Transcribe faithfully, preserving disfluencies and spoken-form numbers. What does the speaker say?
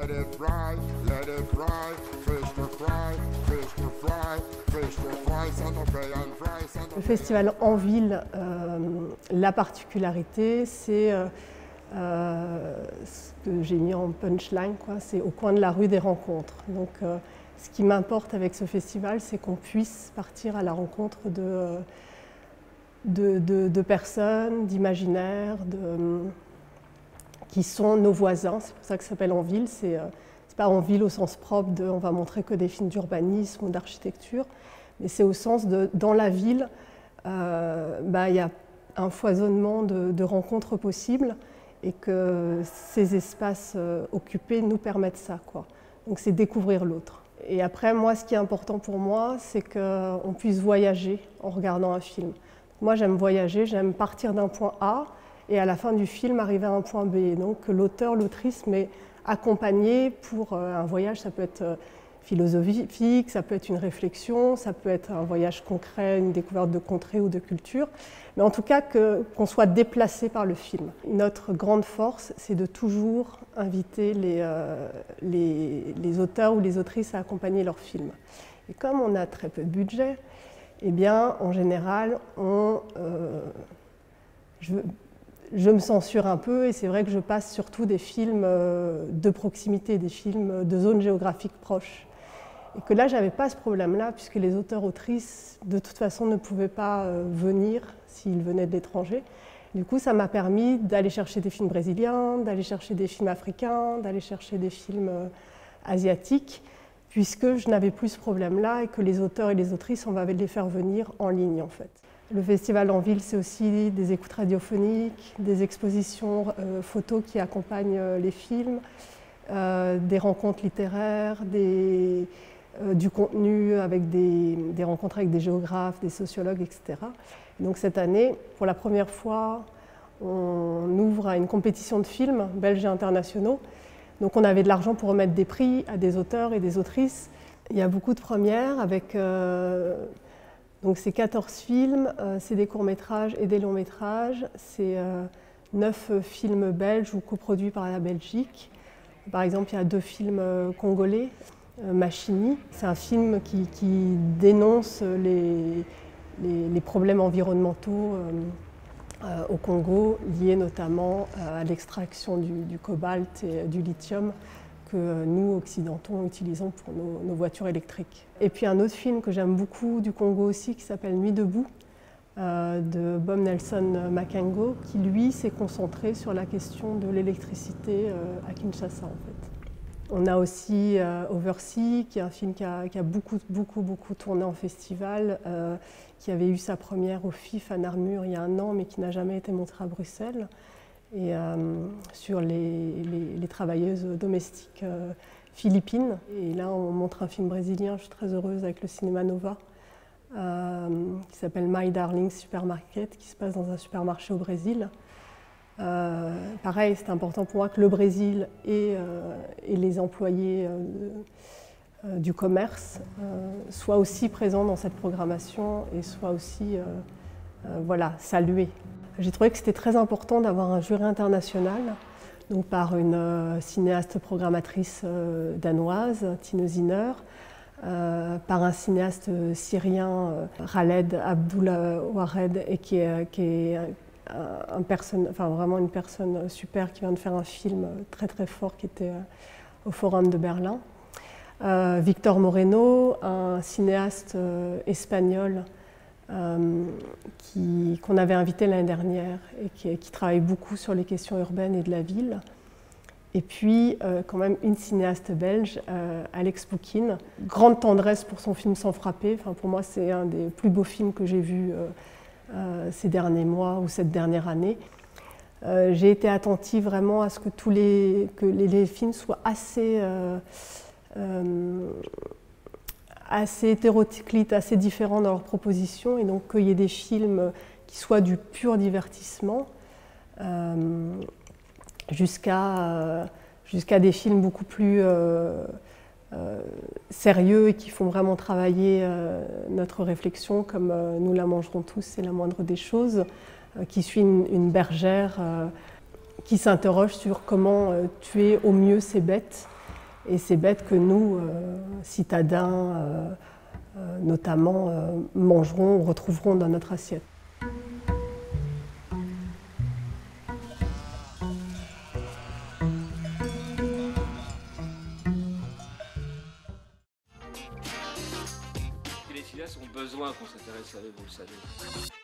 Let it fry, let it fry, fish to fry, fish to fry, fish to fry, Santa Fe and fry, Santa Fe. Le festival en ville, euh, la particularité, c'est euh, euh, ce que j'ai mis en punchline, c'est au coin de la rue des rencontres. Donc, euh, ce qui m'importe avec ce festival, c'est qu'on puisse partir à la rencontre de, de, de, de personnes, d'imaginaires, qui sont nos voisins. C'est pour ça que ça s'appelle En Ville. Ce n'est pas En Ville au sens propre de on va montrer que des films d'urbanisme ou d'architecture, mais c'est au sens de dans la ville, euh, bah, y a un foisonnement de, de rencontres possibles et que ces espaces occupés nous permettent ça, quoi. Donc c'est découvrir l'autre. Et après, moi, ce qui est important pour moi, c'est qu'on puisse voyager en regardant un film. Moi, j'aime voyager, j'aime partir d'un point A et à la fin du film, arriver à un point B. Donc l'auteur, l'autrice m'est accompagnée pour un voyage. Ça peut être philosophique, ça peut être une réflexion, ça peut être un voyage concret, une découverte de contrée ou de culture. Mais en tout cas, que, qu'on soit déplacé par le film. Notre grande force, c'est de toujours inviter les, euh, les, les auteurs ou les autrices à accompagner leurs films. Et comme on a très peu de budget, eh bien, en général, on, euh, je, je me censure un peu et c'est vrai que je passe surtout des films euh, de proximité, des films de zones géographiques proches. Et que là, je n'avais pas ce problème-là, puisque les auteurs-autrices, de toute façon, ne pouvaient pas venir s'ils venaient de l'étranger. Du coup, ça m'a permis d'aller chercher des films brésiliens, d'aller chercher des films africains, d'aller chercher des films asiatiques, puisque je n'avais plus ce problème-là et que les auteurs et les autrices, on va les faire venir en ligne, en fait. Le festival en ville, c'est aussi des écoutes radiophoniques, des expositions euh, photos qui accompagnent les films, euh, des rencontres littéraires, des... du contenu, avec des, des rencontres avec des géographes, des sociologues, et cetera. Donc cette année, pour la première fois, on ouvre à une compétition de films belges et internationaux. Donc on avait de l'argent pour remettre des prix à des auteurs et des autrices. Il y a beaucoup de premières avec euh, donc c'est quatorze films, euh, c'est des courts-métrages et des longs-métrages, c'est euh, neuf films belges ou coproduits par la Belgique. Par exemple, il y a deux films congolais. Machini, c'est un film qui, qui dénonce les, les, les problèmes environnementaux euh, euh, au Congo, liés notamment euh, à l'extraction du, du cobalt et du lithium que euh, nous, Occidentaux, utilisons pour nos, nos voitures électriques. Et puis un autre film que j'aime beaucoup du Congo aussi, qui s'appelle Nuit debout, euh, de Bob Nelson Makengo, qui lui s'est concentré sur la question de l'électricité euh, à Kinshasa en fait. On a aussi euh, Oversea, qui est un film qui a, qui a beaucoup, beaucoup, beaucoup tourné en festival, euh, qui avait eu sa première au F I F F à Namur il y a un an, mais qui n'a jamais été montré à Bruxelles, et euh, sur les, les, les travailleuses domestiques euh, philippines. Et là, on montre un film brésilien, je suis très heureuse, avec le cinéma Nova, euh, qui s'appelle My Darling Supermarket, qui se passe dans un supermarché au Brésil. Euh, pareil, c'est important pour moi que le Brésil et, euh, et les employés euh, euh, du commerce euh, soient aussi présents dans cette programmation et soient aussi euh, euh, voilà, salués. J'ai trouvé que c'était très important d'avoir un jury international, donc par une euh, cinéaste programmatrice euh, danoise, Tine Ziner, Euh, par un cinéaste syrien, euh, Khaled Abdoulah Wared, et qui est, qui est Un personne, enfin vraiment une personne super qui vient de faire un film très très fort qui était au Forum de Berlin. Euh, Victor Moreno, un cinéaste euh, espagnol euh, qui, qu'on avait invité l'année dernière et qui, qui travaille beaucoup sur les questions urbaines et de la ville. Et puis euh, quand même une cinéaste belge, euh, Alex Boukine. Grande tendresse pour son film Sans Frapper. Enfin, pour moi, c'est un des plus beaux films que j'ai vus euh, Euh, ces derniers mois ou cette dernière année. Euh, j'ai été attentive vraiment à ce que tous les, que les, les films soient assez, euh, euh, assez hétéroclites, assez différents dans leurs propositions, et donc qu'il y ait des films qui soient du pur divertissement euh, jusqu'à euh, jusqu'à des films beaucoup plus euh, Euh, sérieux et qui font vraiment travailler euh, notre réflexion, comme euh, Nous la mangerons tous, c'est la moindre des choses, euh, qui suit une, une bergère euh, qui s'interroge sur comment euh, tuer au mieux ses bêtes Et c'est bête que nous, euh, citadins, euh, euh, notamment, euh, mangerons ou retrouverons dans notre assiette. Les filets ont besoin qu'on s'intéresse à eux, vous le savez.